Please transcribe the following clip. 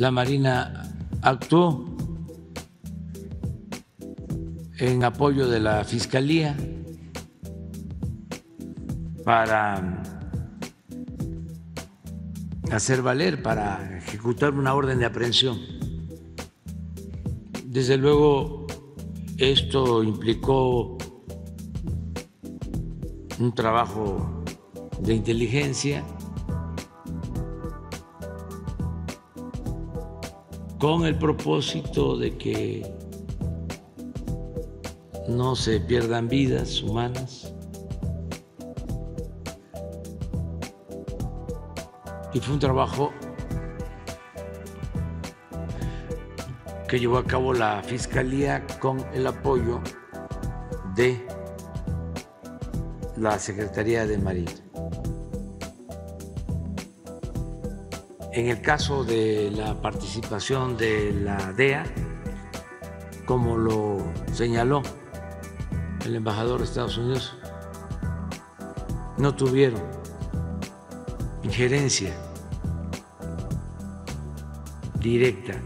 la Marina actuó en apoyo de la Fiscalía para hacer valer, para ejecutar una orden de aprehensión. Desde luego, esto implicó un trabajo de inteligencia con el propósito de que no se pierdan vidas humanas. Y fue un trabajo que llevó a cabo la Fiscalía con el apoyo de la Secretaría de Marina. En el caso de la participación de la DEA, como lo señaló el embajador de Estados Unidos, no tuvieron injerencia directa.